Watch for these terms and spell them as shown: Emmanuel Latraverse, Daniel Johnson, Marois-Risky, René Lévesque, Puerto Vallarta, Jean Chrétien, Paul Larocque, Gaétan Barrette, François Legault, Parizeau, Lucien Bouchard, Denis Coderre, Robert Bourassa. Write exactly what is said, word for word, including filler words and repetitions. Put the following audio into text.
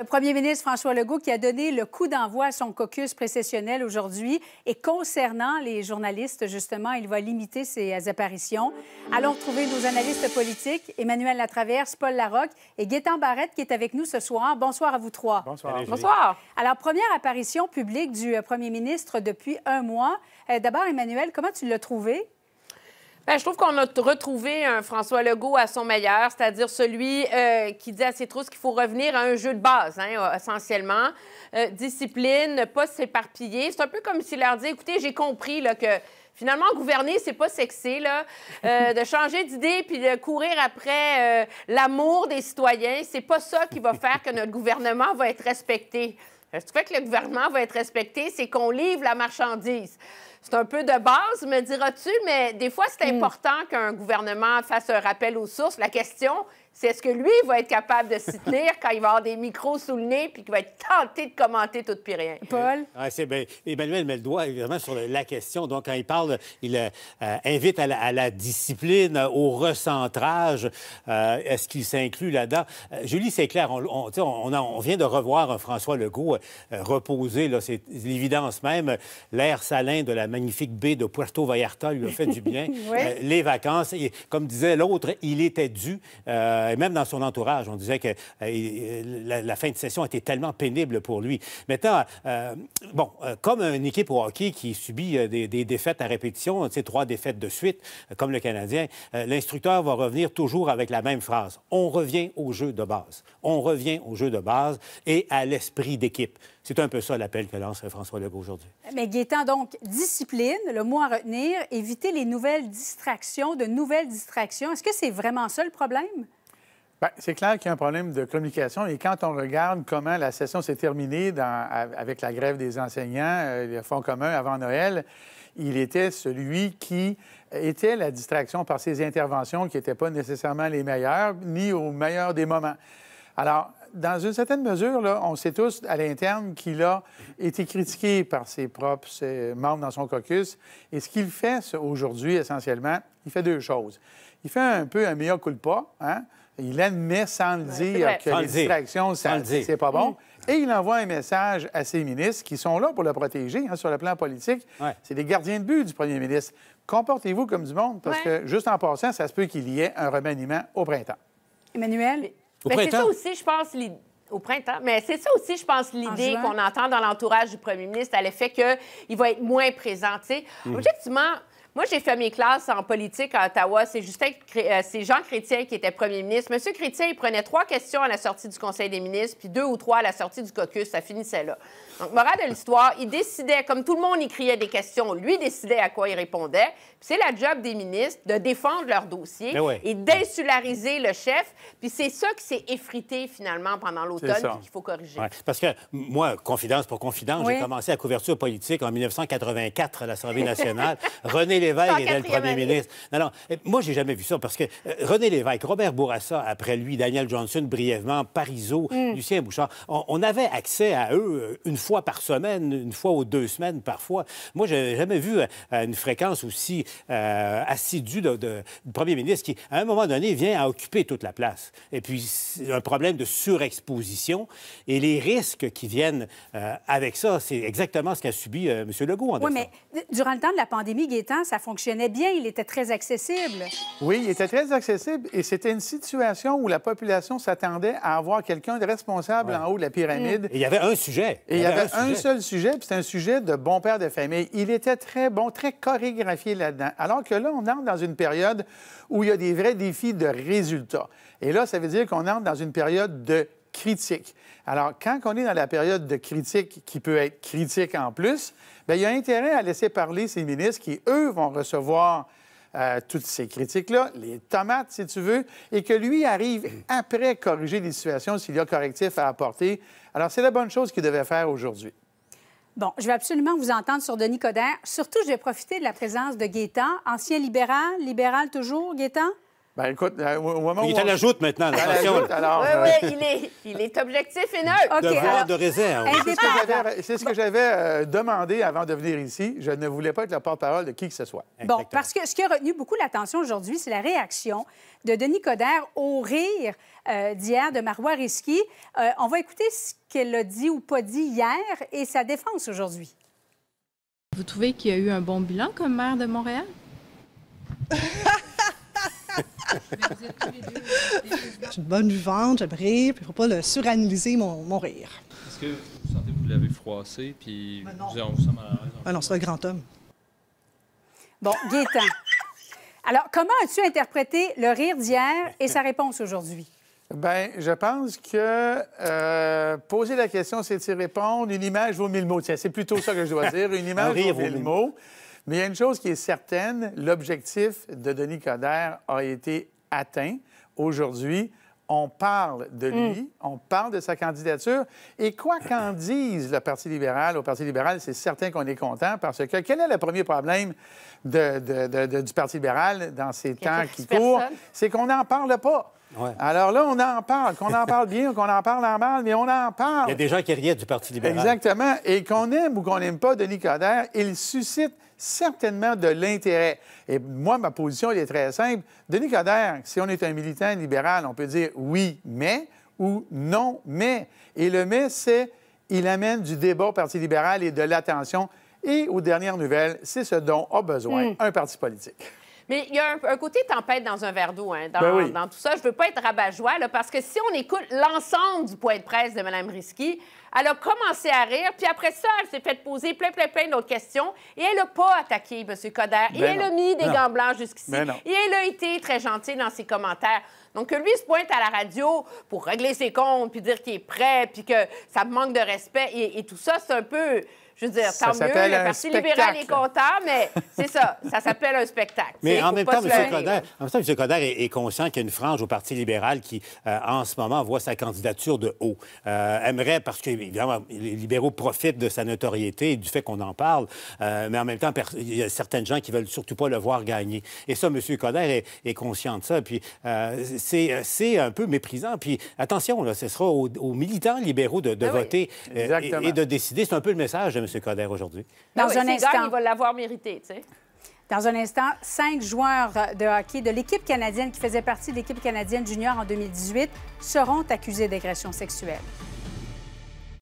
Le premier ministre François Legault qui a donné le coup d'envoi à son caucus précessionnel aujourd'hui. Et concernant les journalistes, justement, il va limiter ses apparitions. Allons retrouver nos analystes politiques, Emmanuel Latraverse, Paul Larocque et Gaétan Barrette qui est avec nous ce soir. Bonsoir à vous trois. Bonsoir. Bonsoir. Alors, première apparition publique du premier ministre depuis un mois. D'abord, Emmanuel, comment tu l'as trouvé? Bien, je trouve qu'on a retrouvé un François Legault à son meilleur, c'est-à-dire celui euh, qui dit à ses trousses qu'il faut revenir à un jeu de base, hein, essentiellement. Euh, discipline, ne pas s'éparpiller. C'est un peu comme s'il leur dit, écoutez, j'ai compris là, que... Finalement, gouverner, c'est pas sexy, là. Euh, de changer d'idée puis de courir après euh, l'amour des citoyens, c'est pas ça qui va faire que notre gouvernement va être respecté. Ce qui fait que le gouvernement va être respecté, c'est qu'on livre la marchandise. C'est un peu de base, me diras-tu, mais des fois, c'est important mm. qu'un gouvernement fasse un rappel aux sources. La question, c'est est-ce que lui va être capable de s'y tenir quand il va avoir des micros sous le nez puis qu'il va être tenté de commenter tout puis rien? Paul? Ah, c'est bien. Emmanuel met le doigt, évidemment, sur la question. Donc, quand il parle, il euh, invite à la, à la discipline, au recentrage. Euh, est-ce qu'il s'inclut là-dedans? Euh, Julie, c'est clair. On, on, on, a, on vient de revoir un François Legault euh, reposer. C'est l'évidence même. L'air salin de la magnifique baie de Puerto Vallarta lui a fait du bien. Oui. euh, les vacances, et, comme disait l'autre, il était dû. Euh, et même dans son entourage, on disait que euh, la, la fin de session était tellement pénible pour lui. Maintenant, euh, bon, euh, comme une équipe au hockey qui subit euh, des, des défaites à répétition, tu sais, trois défaites de suite, euh, comme le Canadien, euh, l'instructeur va revenir toujours avec la même phrase. On revient au jeu de base. On revient au jeu de base et à l'esprit d'équipe. C'est un peu ça l'appel que lance François Legault aujourd'hui. Mais Gaétan, donc, discipline, le mot à retenir, éviter les nouvelles distractions, de nouvelles distractions. Est-ce que c'est vraiment ça le problème? Bien, c'est clair qu'il y a un problème de communication. Et quand on regarde comment la session s'est terminée dans, avec la grève des enseignants, le Fonds commun avant Noël, il était celui qui était la distraction par ses interventions qui n'étaient pas nécessairement les meilleures, ni au meilleur des moments. Alors, dans une certaine mesure, là, on sait tous à l'interne qu'il a été critiqué par ses propres ses membres dans son caucus. Et ce qu'il fait aujourd'hui, essentiellement, il fait deux choses. Il fait un peu un mea culpa, hein? Il admet sans le dire que les distractions, c'est pas bon. Et il envoie un message à ses ministres qui sont là pour le protéger hein, sur le plan politique. Ouais. C'est des gardiens de but du premier ministre. Comportez-vous comme du monde, parce ouais. que juste en passant, ça se peut qu'il y ait un remaniement au printemps. Emmanuel? C'est ça aussi, je pense, l'idée. Au printemps. Mais c'est ça aussi, je pense, l'idée qu'on entend dans l'entourage du premier ministre à l'effet qu'il va être moins présent. Mm. Objectivement, moi, j'ai fait mes classes en politique à Ottawa. C'est Justin... c'est Jean Chrétien qui était premier ministre. Monsieur Chrétien, il prenait trois questions à la sortie du Conseil des ministres, puis deux ou trois à la sortie du caucus. Ça finissait là. Donc, morale de l'histoire, il décidait, comme tout le monde écriait des questions, lui décidait à quoi il répondait. C'est la job des ministres de défendre leur dossier ouais. et d'insulariser le chef. Puis c'est ça qui s'est effrité, finalement, pendant l'automne qu'il faut corriger. Ouais. Parce que moi, confidence pour confidence, oui. j'ai commencé la couverture politique en mille neuf cent quatre-vingt-quatre à l'Assemblée nationale. René Lévesque était le premier ministre. Non, non, moi, j'ai jamais vu ça parce que René Lévesque, Robert Bourassa, après lui, Daniel Johnson, brièvement, Parizeau, mm. Lucien Bouchard, on, on avait accès à eux une fois par semaine, une fois ou deux semaines parfois. Moi, j'ai jamais vu une fréquence aussi euh, assidue de, de, du premier ministre qui, à un moment donné, vient à occuper toute la place. Et puis, un problème de surexposition et les risques qui viennent euh, avec ça, c'est exactement ce qu'a subi euh, M. Legault. En oui, décembre. Mais durant le temps de la pandémie, Gaétan, ça fonctionnait bien, il était très accessible. Oui, il était très accessible et c'était une situation où la population s'attendait à avoir quelqu'un de responsable ouais. en haut de la pyramide. Et il y avait un sujet. Et il y avait un, un seul sujet, puis c'est un sujet de bon père de famille. Il était très bon, très chorégraphié là-dedans. Alors que là, on entre dans une période où il y a des vrais défis de résultats. Et là, ça veut dire qu'on entre dans une période de critique. Alors, quand on est dans la période de critique qui peut être critique en plus, bien, il y a intérêt à laisser parler ces ministres qui, eux, vont recevoir Euh, toutes ces critiques-là, les tomates, si tu veux, et que lui arrive après corriger les situations s'il y a correctif à apporter. Alors, c'est la bonne chose qu'il devait faire aujourd'hui. Bon, je vais absolument vous entendre sur Denis Coderre. Surtout, je vais profiter de la présence de Gaétan, ancien libéral, libéral toujours, Gaétan? Ben écoute, au moment il où... Il est à la joute maintenant, la attention. Joute, alors, oui, euh... oui, il est, il est objectif et neutre. Okay, devoir alors... de réserve. C'est ce que j'avais euh, demandé avant de venir ici. Je ne voulais pas être le porte-parole de qui que ce soit. Bon, exactement. Parce que ce qui a retenu beaucoup l'attention aujourd'hui, c'est la réaction de Denis Coderre au rire euh, d'hier de Marois-Risky. Euh, on va écouter ce qu'elle a dit ou pas dit hier et sa défense aujourd'hui. Vous trouvez qu'il y a eu un bon bilan comme maire de Montréal? J'ai une bonne vente, j'aime rire, puis il ne faut pas le suranalyser, mon, mon rire. Est-ce que vous sentez que vous l'avez froissé, puis ben vous en vous mal à l'aise? Ah non, c'est un grand homme. Bon, Gaétan. Alors, comment as-tu interprété le rire d'hier et sa réponse aujourd'hui? Bien, je pense que euh, poser la question, c'est de s'y répondre. Une image vaut mille mots. Tiens, c'est plutôt ça que je dois dire. Une image vaut mille mots. Mais il y a une chose qui est certaine, l'objectif de Denis Coderre a été atteint. Aujourd'hui, on parle de lui, mm. on parle de sa candidature. Et quoi qu'en dise le Parti libéral, au Parti libéral, c'est certain qu'on est content parce que quel est le premier problème de, de, de, de, du Parti libéral dans ces temps qui courent? C'est qu'on n'en parle pas. Ouais. Alors là, on en parle, qu'on en parle bien ou qu'on en parle en mal, mais on en parle. Il y a des gens qui riaient du Parti libéral. Exactement. Et qu'on aime ou qu'on n'aime pas Denis Coderre, il suscite certainement de l'intérêt. Et moi, ma position, elle est très simple. Denis Coderre, si on est un militant libéral, on peut dire oui, mais ou non, mais. Et le mais, c'est il amène du débat au Parti libéral et de l'attention. Et aux dernières nouvelles, c'est ce dont a besoin mmh. un parti politique. Mais il y a un, un côté tempête dans un verre d'eau, hein, dans, ben oui. dans tout ça. Je ne veux pas être rabat-joie, là, parce que si on écoute l'ensemble du point de presse de Mme Risky, elle a commencé à rire, puis après ça, elle s'est fait poser plein, plein, plein d'autres questions, et elle n'a pas attaqué M. Coderre, ben et elle non. a mis des non. gants blancs jusqu'ici, ben et elle a été très gentille dans ses commentaires. Donc, lui, il se pointe à la radio pour régler ses comptes, puis dire qu'il est prêt, puis que ça manque de respect, et, et tout ça, c'est un peu... Je veux dire, tant mieux, le Parti libéral est content, mais c'est ça, ça s'appelle un spectacle. Mais en même, temps, M. Coderre, en même temps, M. Coderre est, est conscient qu'il y a une frange au Parti libéral qui, euh, en ce moment, voit sa candidature de haut. Euh, aimerait, parce que, évidemment, les libéraux profitent de sa notoriété et du fait qu'on en parle, euh, mais en même temps, il y a certaines gens qui ne veulent surtout pas le voir gagner. Et ça, M. Coderre est, est conscient de ça. Puis euh, c'est un peu méprisant. Puis attention, là, ce sera aux, aux militants libéraux de, de ah oui. voter euh, et, et de décider. C'est un peu le message de M. Coderre aujourd'hui. Dans oui, un instant, gars, il va l'avoir mérité, tu sais. Dans un instant, cinq joueurs de hockey de l'équipe canadienne qui faisait partie de l'équipe canadienne junior en deux mille dix-huit seront accusés d'agression sexuelle.